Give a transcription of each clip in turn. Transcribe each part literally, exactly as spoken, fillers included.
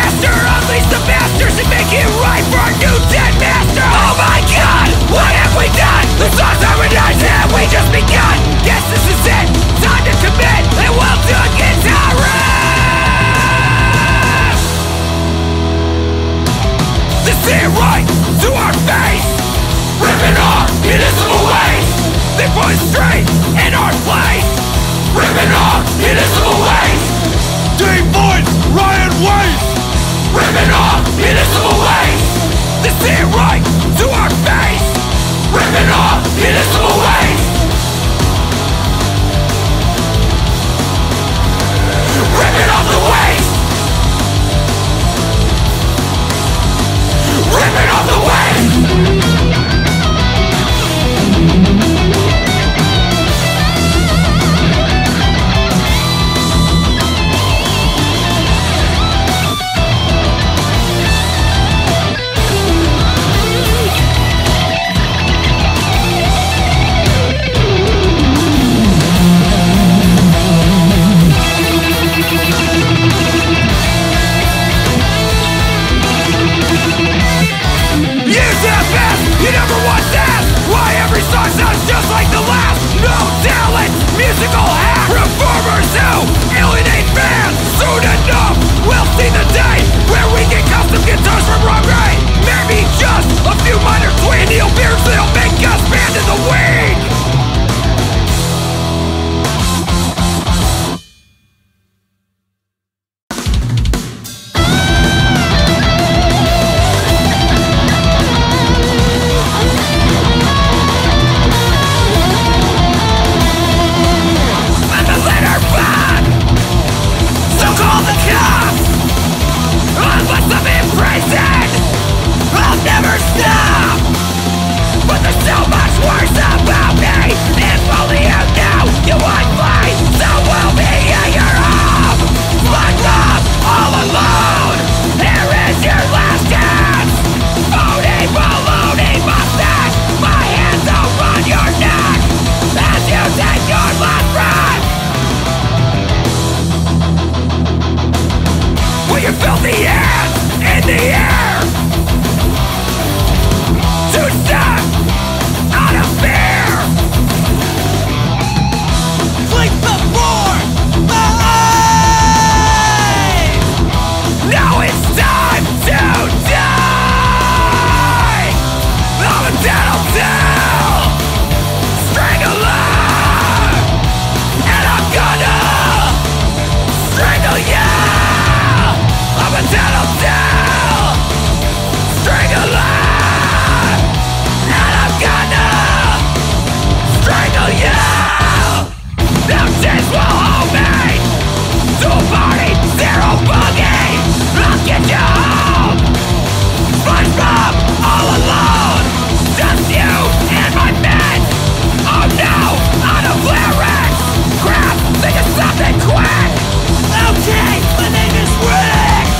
master, unleash the masters and make it right for our new dead master. Oh my god, what have we done? The songs are nice, have we just begun? Yes, this is it, time to commit, and we'll do it in time. They see it right to our face, ripping our municipal ways. They put us straight in our place, ripping our municipal ways. Devoid, riot waste, ripping off municipal waste. They see it right to our face, ripping off municipal waste. Ripping off the waste, ripping off the waste. Okay, my name is Rick!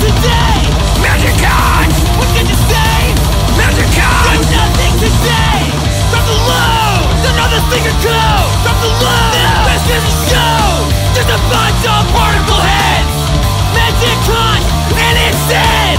today! Magicon! What did you say? Magicon! There's nothing to say! Drop the load! Another finger code! Drop the load! This best is a show! There's a bunch of particle heads! Magicon! And it's dead!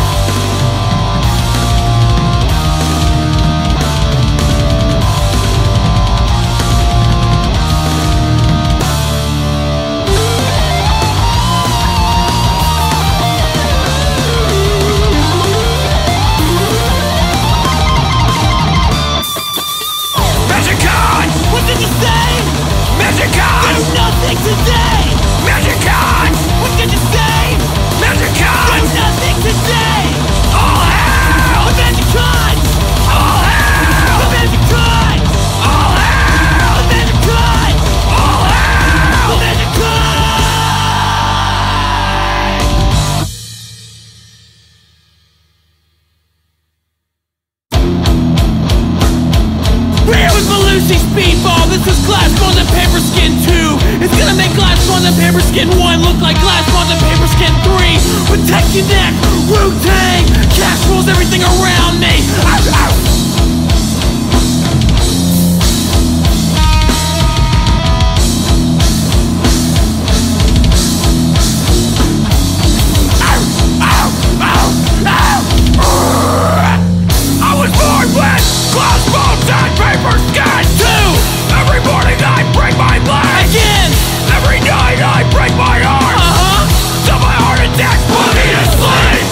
Skin one look like glass bonds and paper skin three. Protect your neck, Wu-Tang. Cash rules everything around me. Ow, ow. Ow, ow, ow, ow. I was born with glass bonds and paper skin two. Every morning I break my leg again. Every night I break my arm. Uh-huh. So my heart attack put me to sleep.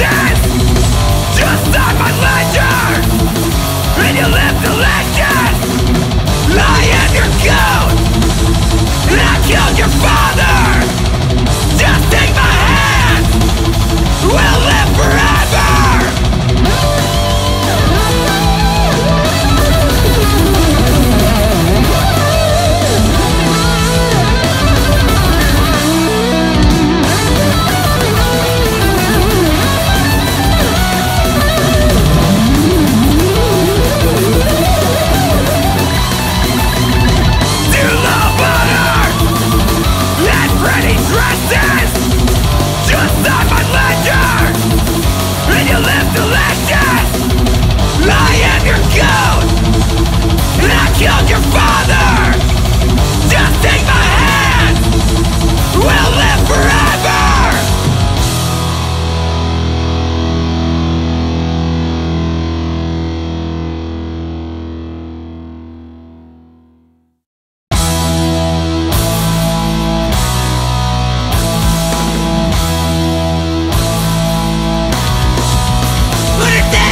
existence, just not my pleasure. And you live the legend. I am your goat, and I killed your father. Just take my hand. We'll live forever. Vegeta,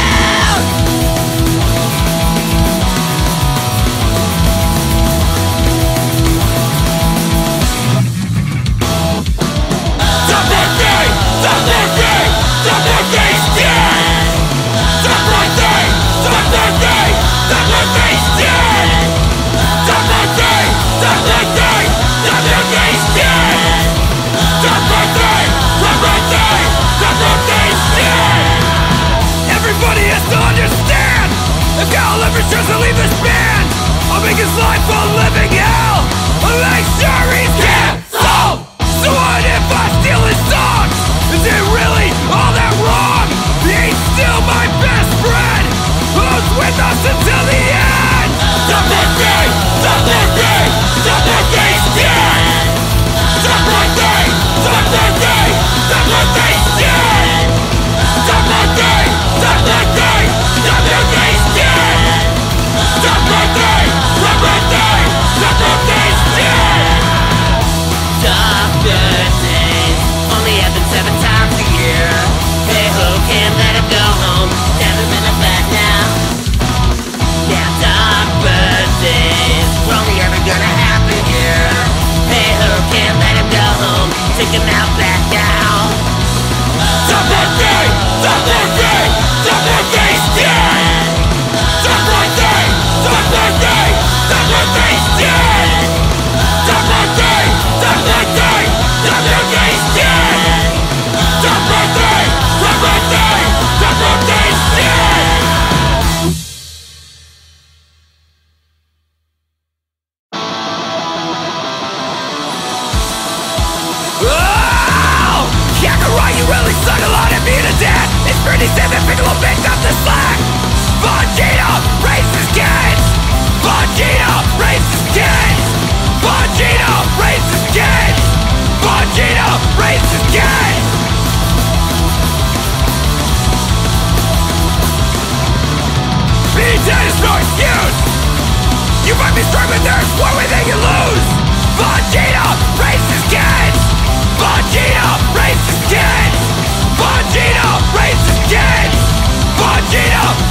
raise his kids! Vegeta, raise his kids! Vegeta!